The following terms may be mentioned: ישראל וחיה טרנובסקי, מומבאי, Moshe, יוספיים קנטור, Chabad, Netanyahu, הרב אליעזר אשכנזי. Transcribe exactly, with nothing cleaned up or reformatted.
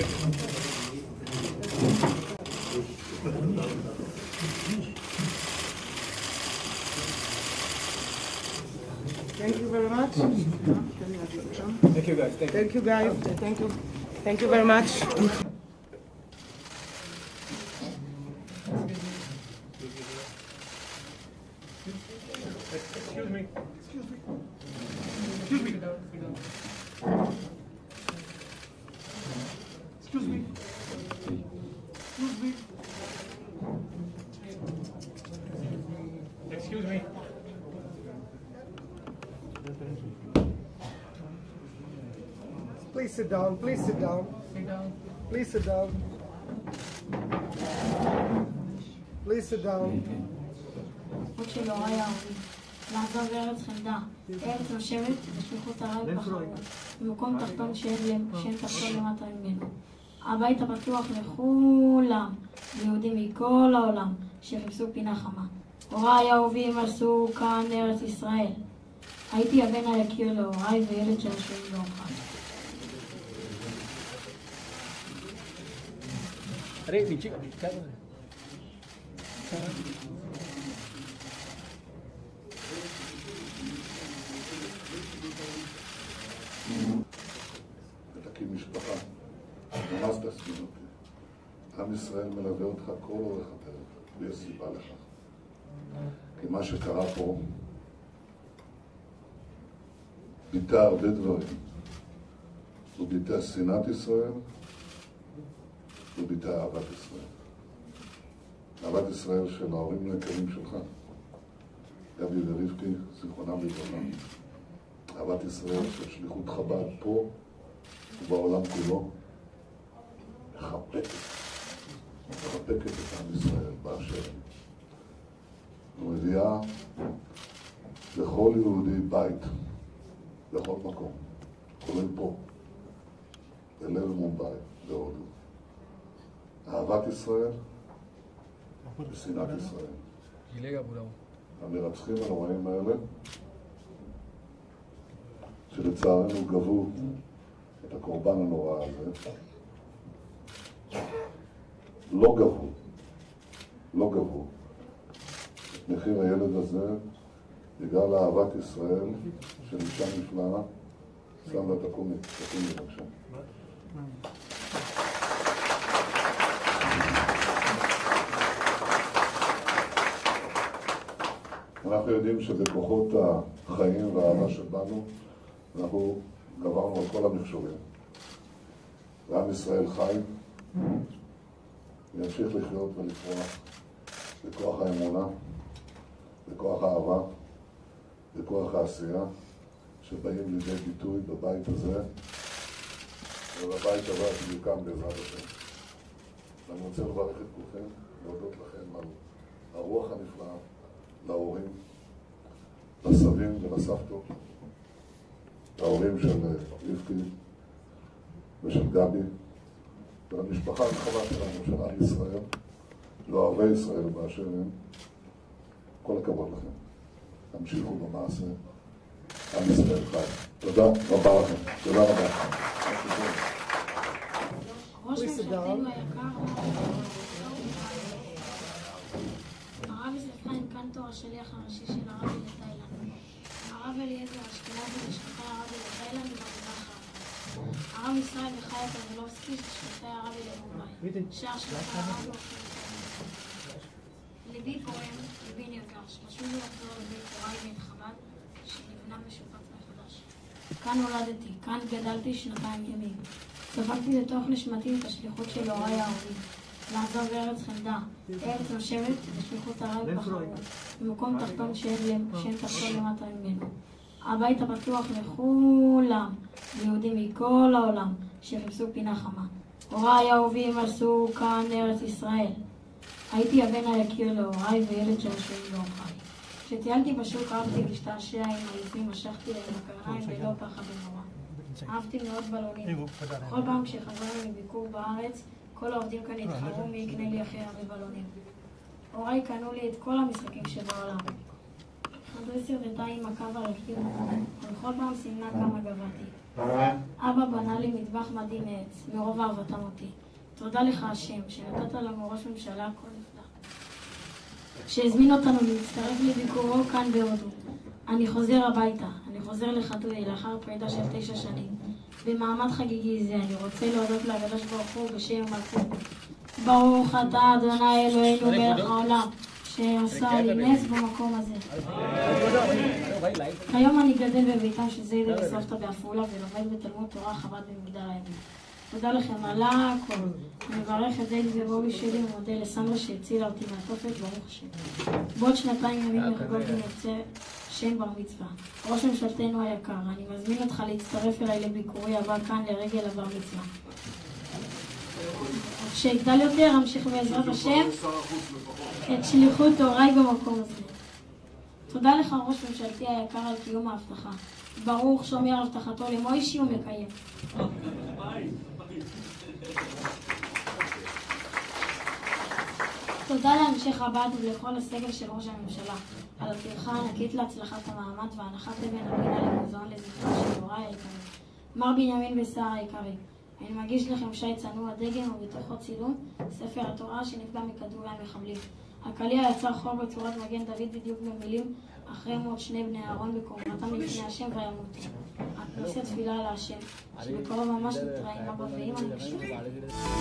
Thank you very much. Thank you guys. Thank, thank you guys. Thank you. Thank you very much. Excuse me. Excuse me. Excuse me. Excuse me. Excuse me. Excuse me. Please sit down. Please sit down. Sit down. Please sit down. Please sit down. שלא היה לחזור לארץ חמדה, ארץ נושבת בשליחות הרעי בחרות, במקום תחתון שאין תחתון למטה ממנו. הבית הפתוח לכולם, יהודים מכל העולם, שחיפשו פינה חמה. הוריי האהובים עשו כאן ארץ ישראל. הייתי הבן היקיר להוריי וילד של השביעים לאורחם. ותקים משפחה, ממש תסמין אותי. עם ישראל מלווה אותך כל אורך הדרך, ויש סיבה לכך. כי מה שקרה פה ביטא הרבה דברים. הוא ביטא שנאת ישראל, הוא ביטא אהבת ישראל. אהבת ישראל של ההורים היקרים שלך, יבי ורבקי, זיכרונם לברכה. אהבת ישראל של שליחות חב"ד פה ובעולם כולו מחבקת, מחבקת את עם ישראל באשר ומביאה לכל יהודי בית, לכל מקום, כולל פה, בלב מומבאי, בהודו. אהבת ישראל ושנאת ישראל. המרצחים הנוראים האלה שלצערנו גבו את הקורבן הנורא הזה, לא גבו, לא גבו את מחיר הילד הזה בגלל אהבת ישראל של אישה נפלאה. שם לה תקומי, תקומי בבקשה. אנחנו יודעים שבכוחות החיים והאהבה שבנו אנחנו גברנו על כל המכשולים. ועם ישראל חי, ימשיך לחיות ולפרוח בכוח האמונה, בכוח האהבה, בכוח העשייה, שבאים לידי ביטוי בבית הזה, ובבית הבא שיוקם בעזרת השם. ואני רוצה לברך את כולכם, להודות לכם על הרוח הנפלאה, להורים, לסבים ולסבתות, ההורים של רבקי ושל גבי, והמשפחה הרחבה שלנו, של עם ישראל, לאוהבי ישראל באשר הם. כל הכבוד לכם. תמשיכו במעשה. עם ישראל חי. תודה רבה לכם. תודה רבה. ראש ממשלתנו היקר, הרב יוספיים קנטור, השליח הראשי של הרב לתאילנד. הרב אליעזר אשכנזי ושליחי הרבי לתאילנד ובמזרח הרב. הרב ישראל וחיה טרנובסקי ושליחי הרבי למומבאי. שאר שליחי הרב מוכרים. ליבי פועם, ליבי נרגש, חשוב לי לחזור לבית הוריי בית חב"ד, שנבנה משופץ מחדש. כאן נולדתי, כאן גדלתי שנתיים ימים. ספגתי לתוך נשמתי את השליחות של הוריי האהובים. לעזוב ארץ חמדה, ארץ נושבת ושליחות הרעי בחרות, במקום תחתון שאין תחתון למטה ממנו. הבית הפתוח לכולם, יהודים מכל העולם, שחיפשו פינה חמה. הוריי האהובים עשו כאן ארץ ישראל. הייתי הבן היקיר להוריי וילד של השביעים לאורחיי. כשטיילתי בשוק אהבתי להשתעשע עם העיזים, משכתי להם בקרניים ולא פחד נורא. אהבתי מאוד בלונים. כל פעם כשחזרנו מביקור בארץ, כל העובדים כאן התחרו מי יקנה לי הכי הרבה בלונים. הוריי קנו לי את כל המשחקים שבעולם. חדרי סרטטה עם הקו הרקיב, ובכל פעם סימנה כמה גבעתי. אבא בנה לי מטבח מדהים מעץ, מרוב אהבתם אותי. תודה לך השם, שנתת לנו ראש ממשלה הכל נפלא. כשהזמין אותנו להצטרף לביקורו כאן בהודו. אני חוזר הביתה, אני חוזר לחתולי לאחר פרידה של תשע שנים. במעמד חגיגי זה אני רוצה להודות לקדוש ברוך הוא בשם מלכות. ברוך אתה אדוני אלוהינו מלך העולם, שעשה לי נס במקום הזה. היום אני גדל בביתם של זידה וסבתא בעפולה ולומד בתלמוד תורה חב"ד במגדל העמק. תודה לכם על הכל. אני מברך את זידה ובובי שלי ומודה לסנדרה שהצילה אותי מהתופת, ברוך השם. בעוד שנתיים ימים נחגוג ונרצה שם בר מצווה. ראש ממשלתנו היקר, אני מזמין אותך להצטרף אליי לביקורי הבא כאן לרגל הבר מצווה. כשיגדל יותר, אמשיך בעזרת השם את שליחות תוריי במקום הזה. תודה לך ראש ממשלתי היקר על קיום ההבטחה. ברוך שומר הבטחתו למוישי ומקיים. תודה לאנשי חב"ד ולכל הסגל של ראש הממשלה על הטרחה הענקית להצלחת המעמד והנחת אבן הפינה למוזיאון לזכרו של הוריי היקרים. מר בנימין ושרה היקרים, אני מגיש לכם שי צנוע דגם ובתוכו צילום ספר התורה שנפגע מכדורי המחבלים. הקליע יצר חור בצורת מגן דוד בדיוק במילים אחרי מות שני בני אהרון בקורבתם לפני השם וימות. אני עושה תפילה על השם שבקרוב ממש נתראים אבא ואמא.